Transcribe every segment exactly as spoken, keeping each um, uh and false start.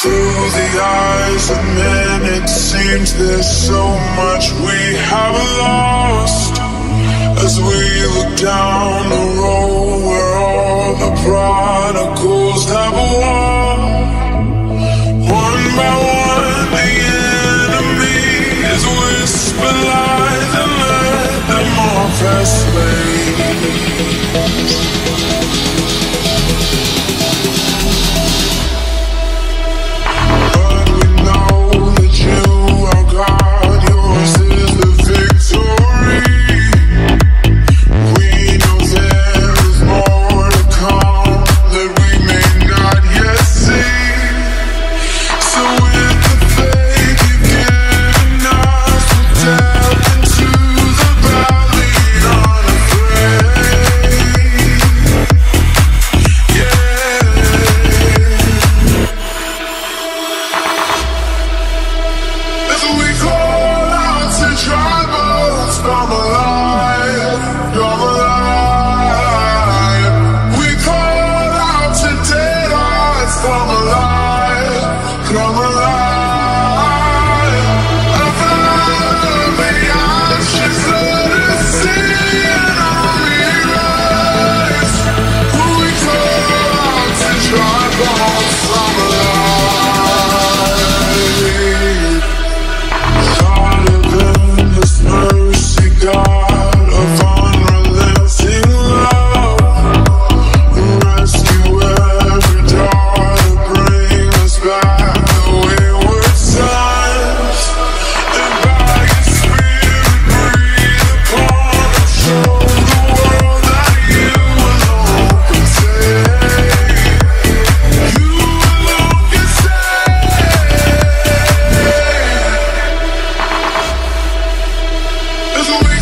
Through the eyes of men, it seems there's so much we have lost. As we look down the road where all the prodigals have walked, one by one the enemy has whispered lies and led them off as slaves.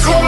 We